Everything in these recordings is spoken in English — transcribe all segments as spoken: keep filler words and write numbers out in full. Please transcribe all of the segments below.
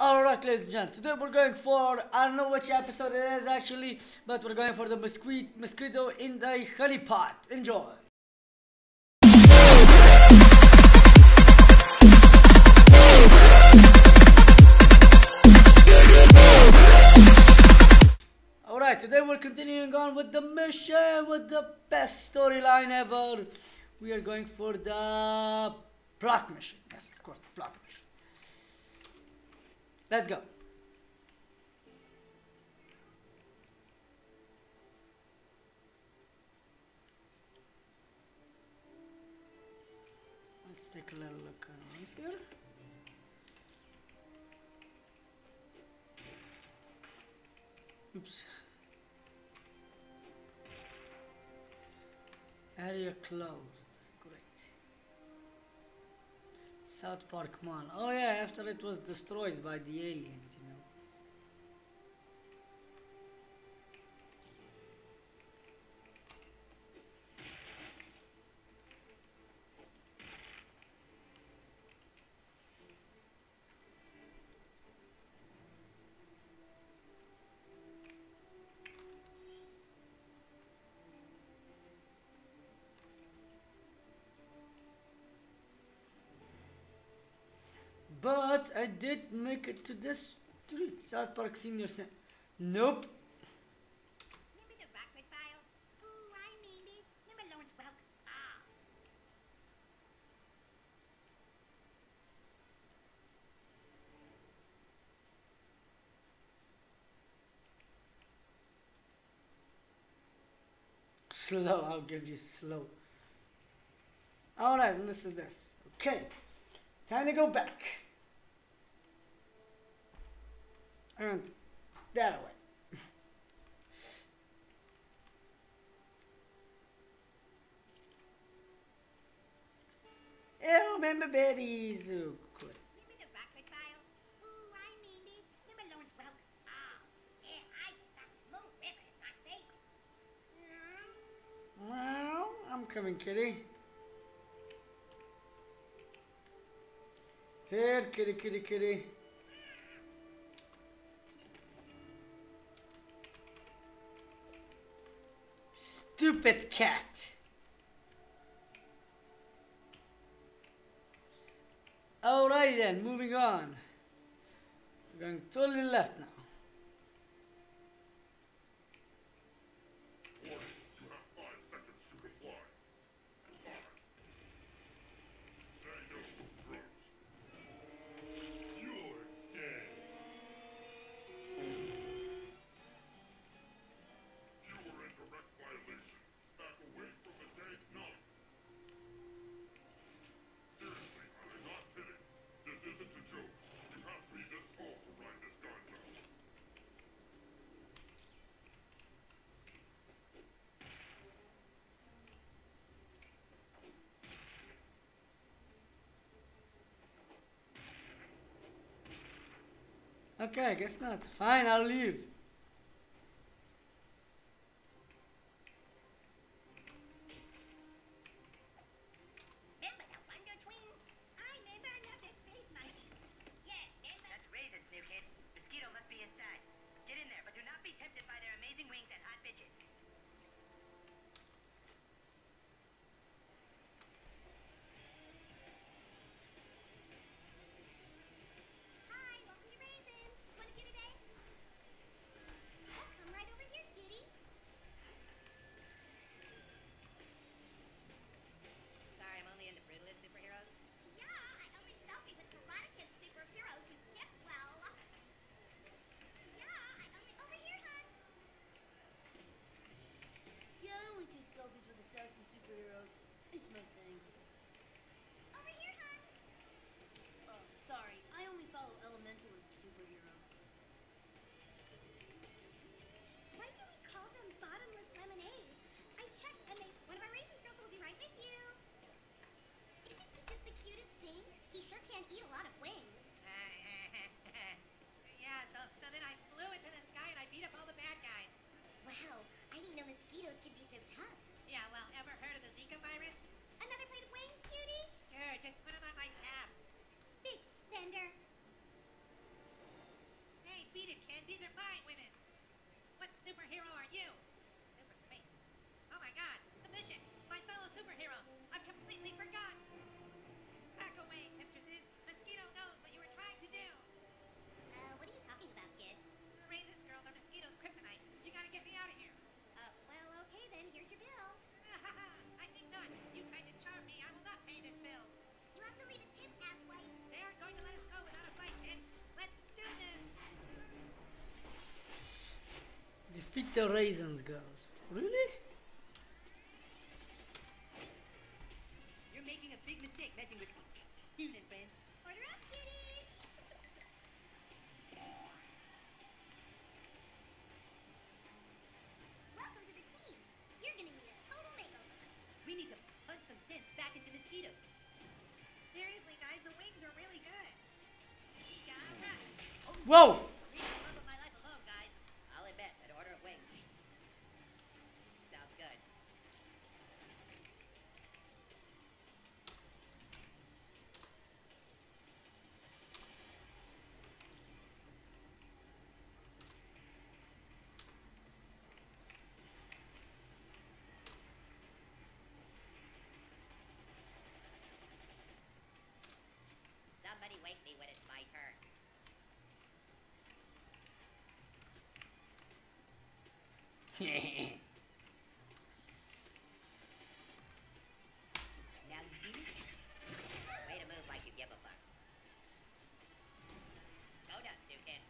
Alright, ladies and gents, today we're going for, I don't know which episode it is actually, but we're going for the mosquito, mosquito in the honey pot. Enjoy! Alright, today we're continuing on with the mission, with the best storyline ever. We are going for the plot mission. Yes, of course, the plot mission. Let's go. Let's take a little look around here. Oops. Area closed. South Park Mall. Oh yeah, after it was destroyed by the aliens, you know. But I did make it to this street, South Park Senior Center. Nope. Remember the Rockford Files? Ooh, I made it. Remember Lawrence Welk? Ah. Slow. I'll give you slow. All right, and this is this. Okay, time to go back. And that way. Oh, remember Betty's who quit. Remember the Rockford Files? Ooh, I mean it. Remember Lawrence Welk? Oh, yeah, I thought Mo Rivers, not fake. No. Well, I'm coming, kitty. Here, kitty, kitty, kitty. Stupid cat. Alright then, moving on. We're going totally left now. Warning, you have five seconds to reply. Five. Say no to Bruce. You're dead. You were in direct violation. Okay, I guess not. Fine, I'll leave. Remember the Wonder Twins? I remember another space monkey. Yeah, remember? That's raisins, new kid. Mosquito must be inside. Get in there, but do not be tempted by their amazing wings and hot bitches. He sure can't eat a lot of wings. Yeah, so, so then I flew into the sky and I beat up all the bad guys. Wow, I didn't know mosquitoes could be so tough. Yeah, well, ever heard of the Zika virus? Another plate of wings, cutie? Sure, just put them on my tab. Big spender. These are my women. What superhero are you? Super great. Oh my God, the mission. My fellow superheroes. I've completely forgotten. Back away, temptresses. Mosquito knows what you were trying to do. Uh, what are you talking about, kid? The racist girls are Mosquito's kryptonite. You gotta get me out of here. Uh, well, okay then. Here's your bill. I think not. You tried to charm me. I will not pay this bill. You have to leave it to him, asswipe. They aren't going to let us go without a fight, kid. Let's do this. Defeat the raisins, girls. Really? You're making a big mistake messing with me. Evening, friends. Order up, kitty. Welcome to the team. You're gonna need a total makeover. We need to punch some sense back into Mosquito. Seriously, guys, the wings are really good. She got right. Oh, whoa! Leave the love of my life alone, guys. I'll admit, an order of wings. Sounds good. Somebody wake me when it's my turn. Now you see? Way to move like you give a fuck. Go nuts, new kid.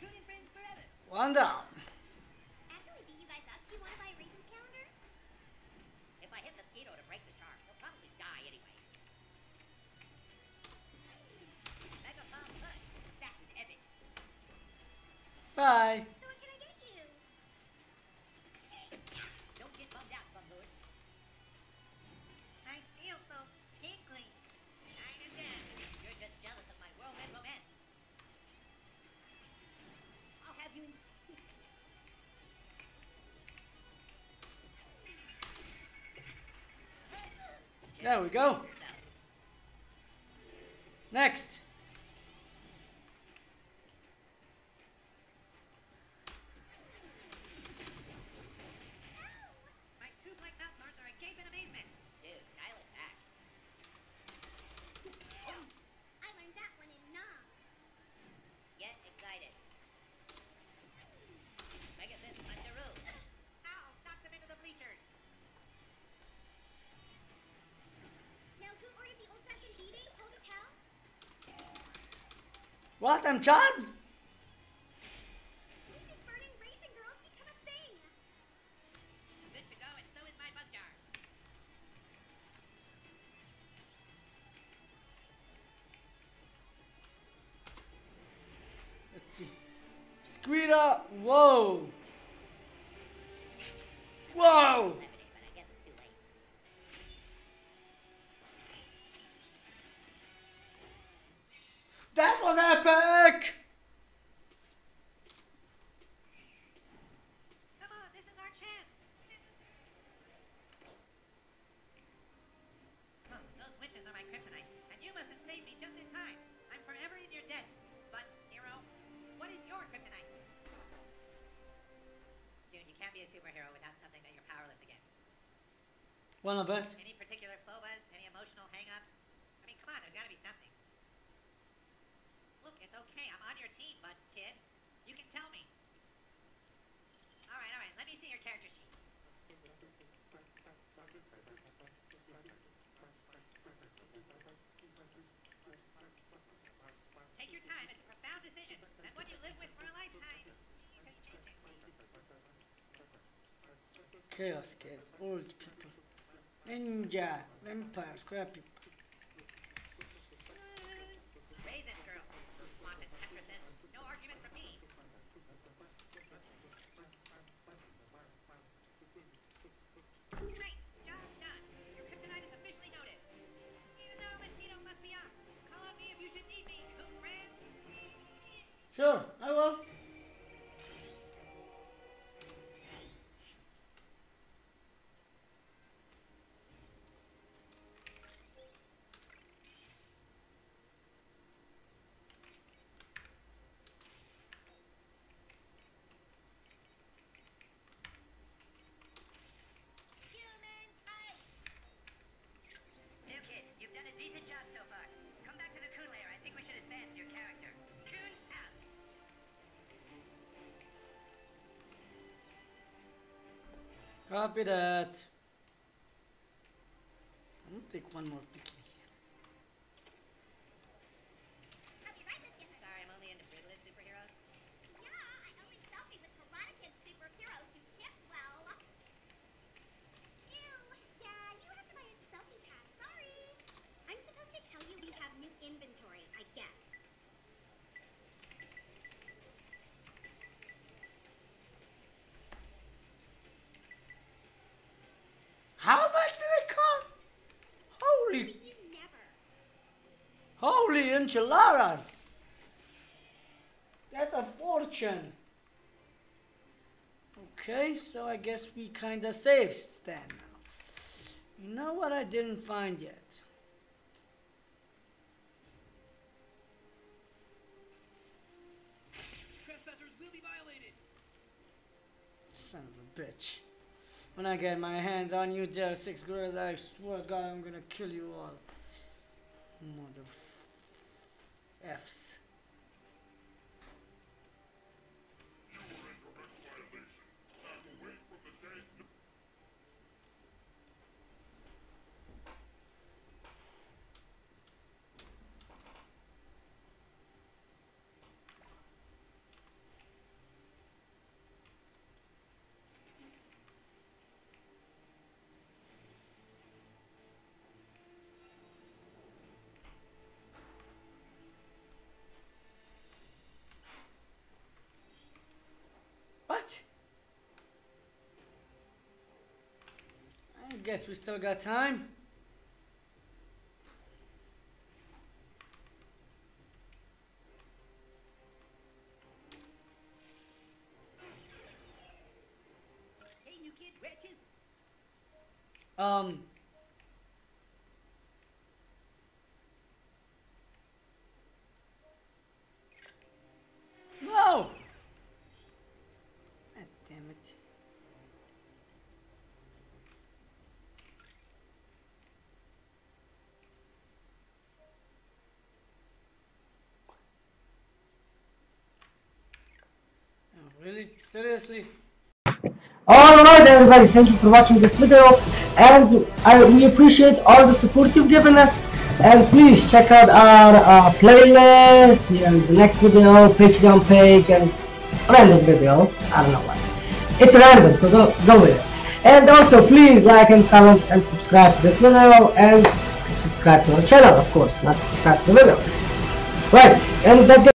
Good and friends forever. One down. Bye. So what can I get you? Don't get bummed out, Bumboot. I feel so tingly. I understand. You're just jealous of my whirlwind romance. I'll have you in... There we go. Next. What? I'm charmed? These burning raisin girls become a thing. Good to go, and so is my bug jar. Let's see. Squirtle, whoa. Whoa. That was epic! Come on, this is our chance. This is... Oh, those witches are my kryptonite, and you must have saved me just in time. I'm forever in your debt. But, hero, what is your kryptonite? Dude, you can't be a superhero without something that you're powerless against. Well, I bet. Any particular phobas? Any emotional hang-ups? I mean, come on, there's got to be something. Look, it's okay. I'm on your team, bud, kid. You can tell me. All right, all right. Let me see your character sheet. Take your time. It's a profound decision. And what you live with for a lifetime. Chaos kids, old people, ninja, vampire, square people. Sure, I will. Copy that. I'm gonna take one more picture. How much did it cost? Holy, holy enchiladas! That's a fortune. Okay, so I guess we kind of saved Stan now. You know what I didn't find yet? Trespassers will be violated. Son of a bitch. When I get my hands on you, jail six girls, I swear to God, I'm gonna kill you all. Mother F's. Guess we still got time. Hey, new kid, where to? Um. No. God damn it. Really? Seriously? Alright everybody, thank you for watching this video, and I, we appreciate all the support you've given us, and please check out our uh, playlist, and the next video, Patreon page, and random video, I don't know what. It's random, so go, go with it. And also please like and comment and subscribe to this video, and subscribe to our channel, of course, not subscribe to the video. Right, and that's